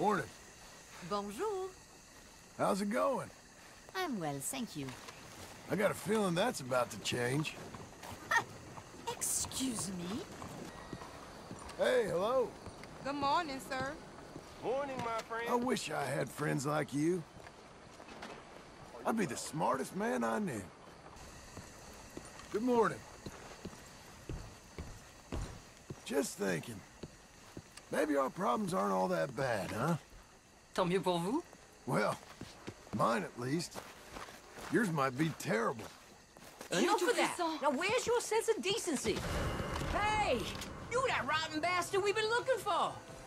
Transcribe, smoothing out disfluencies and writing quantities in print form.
Morning. Bonjour. How's it going? I'm well, thank you. I got a feeling that's about to change. Excuse me? Hey, hello. Good morning, sir. Morning, my friend. I wish I had friends like you. I'd be the smartest man I knew. Good morning. Just thinking. Maybe our problems aren't all that bad, huh? Tant mieux pour vous. Well, mine at least. Yours might be terrible. Enough of that! Now where's your sense of decency? Hey! You that rotten bastard we've been looking for!